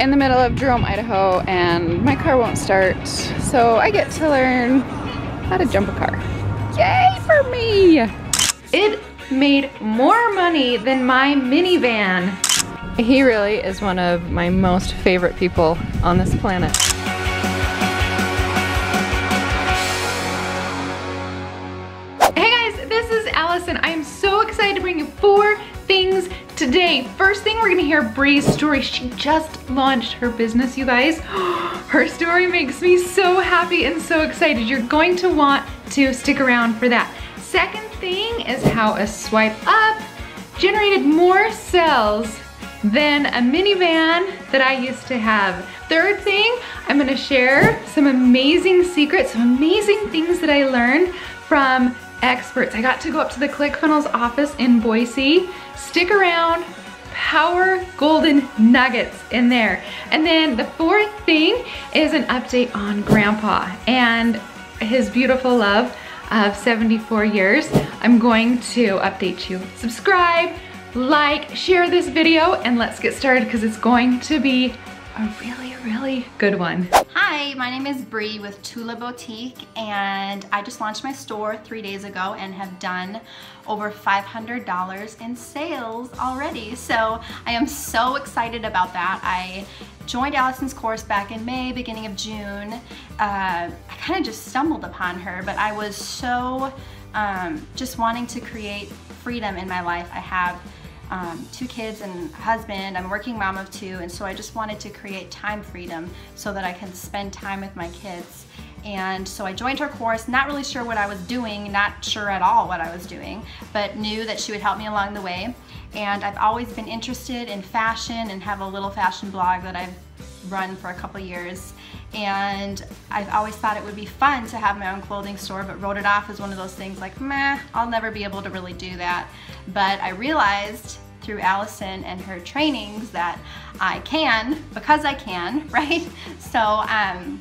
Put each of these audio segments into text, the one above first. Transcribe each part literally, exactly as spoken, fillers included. in the middle of Jerome, Idaho, and my car won't start. So I get to learn how to jump a car. Yay for me! It made more money than my minivan. He really is one of my most favorite people on this planet. Hey guys, this is Allison. I am so excited to bring you four things today. First thing, we're gonna hear Bree's story. She just launched her business, you guys. Her story makes me so happy and so excited. You're going to want to stick around for that. Second thing is how a swipe up generated more sales than a minivan that I used to have. Third thing, I'm gonna share some amazing secrets, some amazing things that I learned from experts. I got to go up to the ClickFunnels office in Boise. Stick around, power golden nuggets in there. And then the fourth thing is an update on Grandpa and his beautiful love of seventy-four years. I'm going to update you. Subscribe, like, share this video, and let's get started because it's going to be a really, really good one. Hi, my name is Bree with Tula Boutique, and I just launched my store three days ago and have done over five hundred dollars in sales already. So I am so excited about that. I joined Allison's course back in May, beginning of June. Uh, I kind of just stumbled upon her, but I was so um, just wanting to create freedom in my life. I have Um, two kids and a husband. I'm a working mom of two, and so I just wanted to create time freedom so that I can spend time with my kids. And so I joined her course, not really sure what I was doing, not sure at all what I was doing, but knew that she would help me along the way. And I've always been interested in fashion and have a little fashion blog that I've run for a couple years, and I've always thought it would be fun to have my own clothing store, but wrote it off as one of those things like, meh, I'll never be able to really do that. But I realized through Allison and her trainings that I can, because I can, right? So um,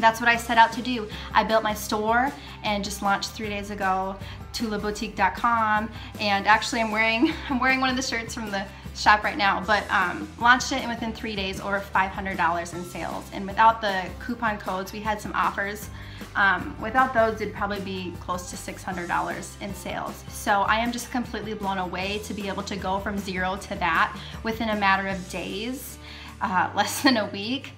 that's what I set out to do. I built my store and just launched three days ago, tula boutique dot com, and actually I'm wearing, I'm wearing one of the shirts from the shop right now, but um, launched it, and within three days over five hundred dollars in sales. And without the coupon codes, we had some offers. Um, without those, it'd probably be close to six hundred dollars in sales. So I am just completely blown away to be able to go from zero to that within a matter of days, uh, less than a week.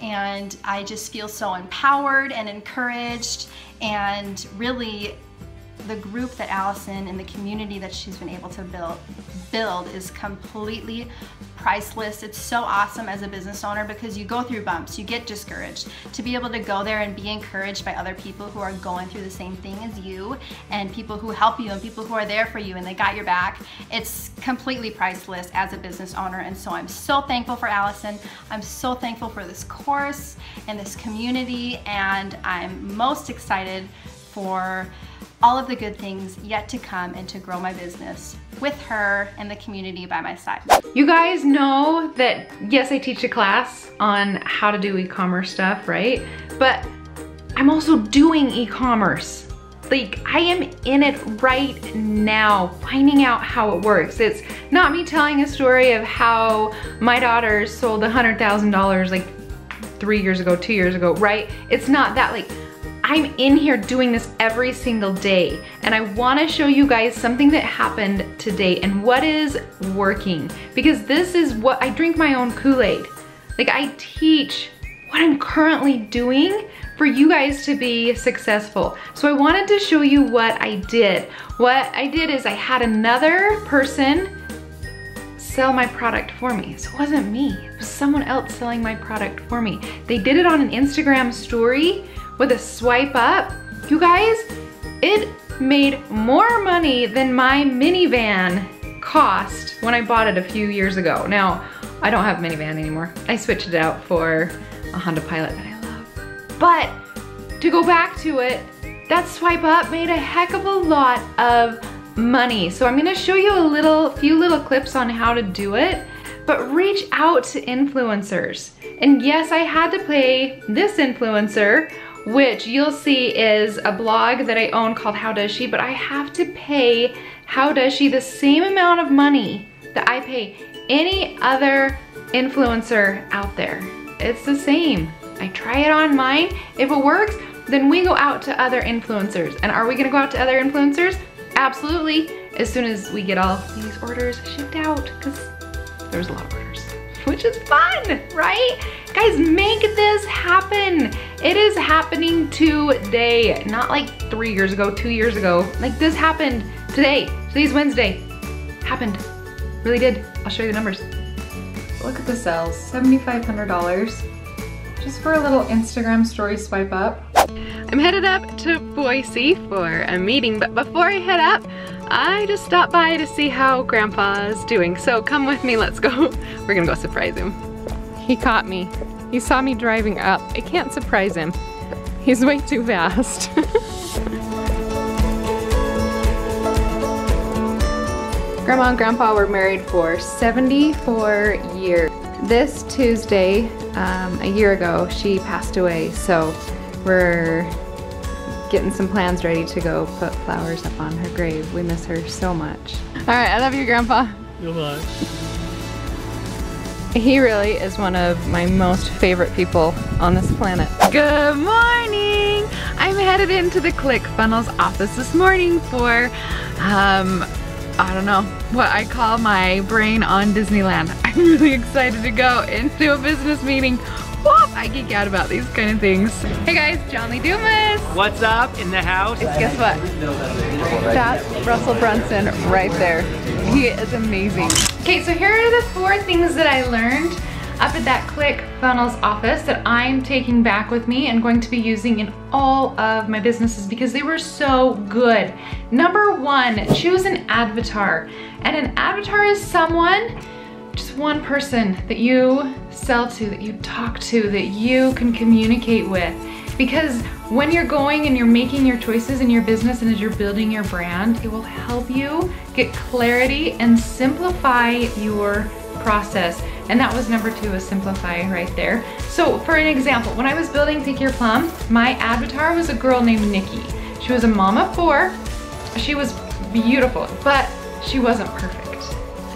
And I just feel so empowered and encouraged, and really the group that Allison and the community that she's been able to build build is completely priceless. It's so awesome as a business owner because you go through bumps, you get discouraged. To be able to go there and be encouraged by other people who are going through the same thing as you, and people who help you and people who are there for you and they got your back, it's completely priceless as a business owner. And so I'm so thankful for Allison. I'm so thankful for this course and this community, and I'm most excited for all of the good things yet to come and to grow my business with her and the community by my side. You guys know that, yes, I teach a class on how to do e-commerce stuff, right? But I'm also doing e-commerce. Like, I am in it right now, finding out how it works. It's not me telling a story of how my daughter sold one hundred thousand dollars like three years ago, two years ago, right? It's not that. Like, I'm in here doing this every single day, and I wanna show you guys something that happened today and what is working, because this is what, I drink my own Kool-Aid. Like, I teach what I'm currently doing for you guys to be successful. So I wanted to show you what I did. What I did is I had another person sell my product for me. So it wasn't me, it was someone else selling my product for me. They did it on an Instagram story with a swipe up. You guys, it made more money than my minivan cost when I bought it a few years ago. Now, I don't have a minivan anymore. I switched it out for a Honda Pilot that I love. But to go back to it, that swipe up made a heck of a lot of money. So I'm gonna show you a little, few little clips on how to do it, but reach out to influencers. And yes, I had to pay this influencer, which you'll see is a blog that I own called How Does She, but I have to pay How Does She the same amount of money that I pay any other influencer out there. It's the same. I try it on mine. If it works, then we go out to other influencers. And are we gonna go out to other influencers? Absolutely. As soon as we get all these orders shipped out, because there's a lot of orders, which is fun, right? Guys, make this happen. It is happening today, not like three years ago, two years ago. Like this happened today. Today's Wednesday. Happened. Really did. I'll show you the numbers. Look at the sales, seven thousand five hundred dollars just for a little Instagram story swipe up. I'm headed up to Boise for a meeting, but before I head up, I just stopped by to see how Grandpa's doing. So come with me, let's go. We're gonna go surprise him. He caught me. He saw me driving up. I can't surprise him. He's way too fast. Grandma and Grandpa were married for seventy-four years. This Tuesday, um, a year ago, she passed away, so we're getting some plans ready to go put flowers up on her grave. We miss her so much. All right, I love you, Grandpa. You're mine. He really is one of my most favorite people on this planet. Good morning! I'm headed into the ClickFunnels office this morning for, um, I don't know, what I call my brain on Disneyland. I'm really excited to go into a business meeting. Whoop, I geek out about these kind of things. Hey guys, John Lee Dumas. What's up in the house? And guess what? That's Russell Brunson right there. He is amazing. Okay, so here are the four things that I learned up at that ClickFunnels office that I'm taking back with me and going to be using in all of my businesses because they were so good. Number one, choose an avatar. And an avatar is someone, just one person that you sell to, that you talk to, that you can communicate with. Because when you're going and you're making your choices in your business and as you're building your brand, it will help you get clarity and simplify your process. And that was number two, is simplify right there. So for an example, when I was building Take Your Plum, my avatar was a girl named Nikki. She was a mom of four. She was beautiful, but she wasn't perfect.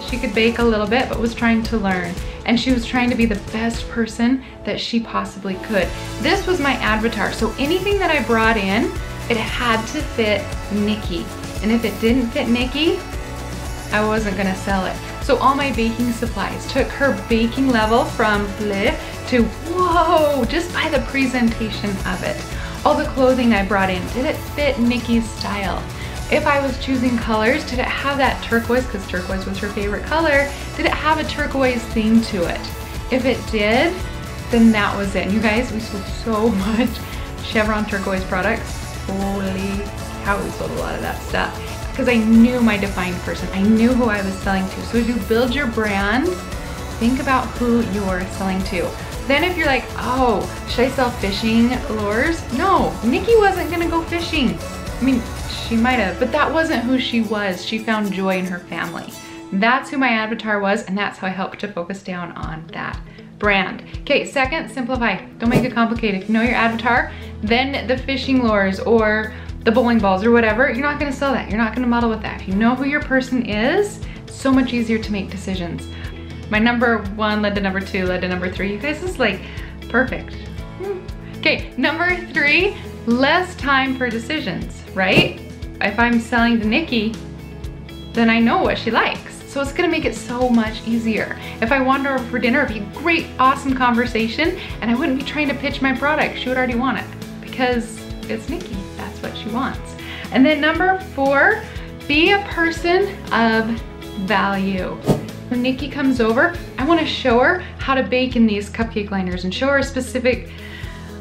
She could bake a little bit, but was trying to learn. And she was trying to be the best person that she possibly could. This was my avatar. So anything that I brought in, it had to fit Nikki. And if it didn't fit Nikki, I wasn't gonna sell it. So all my baking supplies took her baking level from bleh to whoa, just by the presentation of it. All the clothing I brought in, did it fit Nikki's style? If I was choosing colors, did it have that turquoise, because turquoise was her favorite color, did it have a turquoise theme to it? If it did, then that was it. And you guys, we sold so much Chevron turquoise products. Holy cow, we sold a lot of that stuff. Because I knew my defined person. I knew who I was selling to. So as you build your brand, think about who you're selling to. Then if you're like, oh, should I sell fishing lures? No, Nikki wasn't gonna go fishing. I mean, she might have, but that wasn't who she was. She found joy in her family. That's who my avatar was, and that's how I helped to focus down on that brand. Okay, second, simplify. Don't make it complicated. If you know your avatar, then the fishing lures or the bowling balls or whatever, you're not gonna sell that. You're not gonna model with that. If you know who your person is, it's so much easier to make decisions. My number one led to number two, led to number three. You guys, is like perfect. Okay, number three, less time for decisions, right? If I'm selling to Nikki, then I know what she likes. So it's gonna make it so much easier. If I wander over for dinner, it'd be a great, awesome conversation, and I wouldn't be trying to pitch my product. She would already want it because it's Nikki, that's what she wants. And then number four, be a person of value. When Nikki comes over, I wanna show her how to bake in these cupcake liners and show her a specific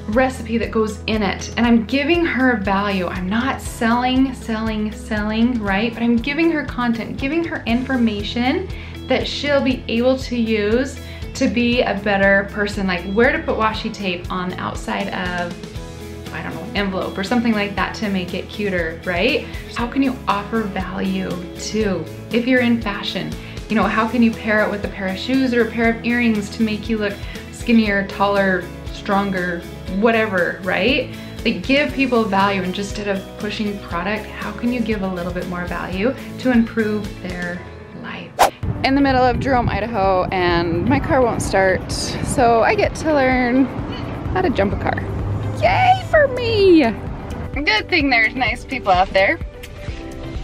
recipe that goes in it, and I'm giving her value. I'm not selling, selling, selling, right? But I'm giving her content, giving her information that she'll be able to use to be a better person, like where to put washi tape on the outside of, I don't know, envelope or something like that to make it cuter, right? How can you offer value too? If you're in fashion, you know, how can you pair it with a pair of shoes or a pair of earrings to make you look skinnier, taller, stronger, whatever, right? Like, give people value, and just instead of pushing product, how can you give a little bit more value to improve their life? in the middle of Jerome, Idaho, and my car won't start, so I get to learn how to jump a car. Yay for me! Good thing there's nice people out there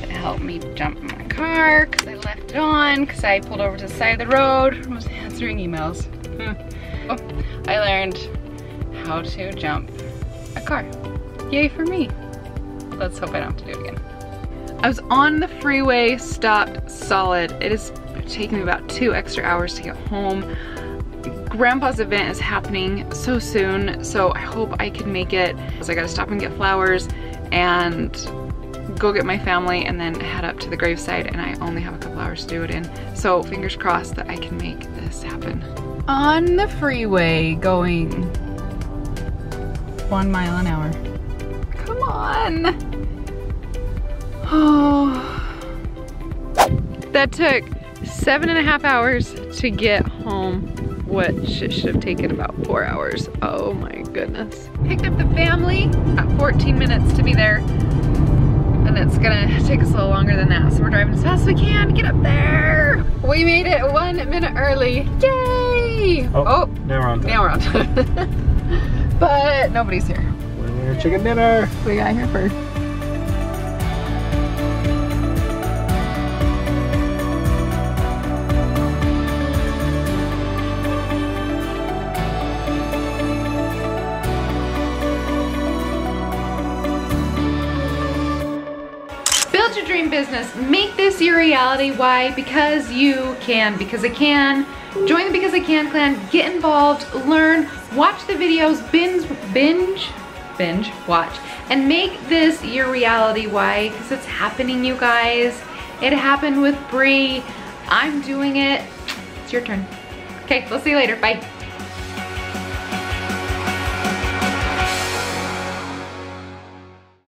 that helped me jump my car, because I left it on, because I pulled over to the side of the road and was answering emails. I learned how to jump a car. Yay for me. Let's hope I don't have to do it again. I was on the freeway, stopped solid. It is taking me about two extra hours to get home. Grandpa's event is happening so soon, so I hope I can make it. So I gotta stop and get flowers and go get my family and then head up to the graveside, and I only have a couple hours to do it in. So fingers crossed that I can make this happen. On the freeway going one mile an hour. Come on. Oh, that took seven and a half hours to get home, which it should have taken about four hours. Oh my goodness. Picked up the family, got fourteen minutes to be there, and it's gonna take us a little longer than that. So we're driving as fast as we can, get up there. We made it one minute early, yay! Oh, oh now we're on time. Now we're on time. But nobody's here. We're at chicken dinner. We got here first. Business. Make this your reality. Why? Because you can. Because I can. Join the Because I Can clan. Get involved. Learn. Watch the videos. Binge. Binge. Binge. Watch. And make this your reality. Why? Because it's happening, you guys. It happened with Bree. I'm doing it. It's your turn. Okay, we'll see you later. Bye.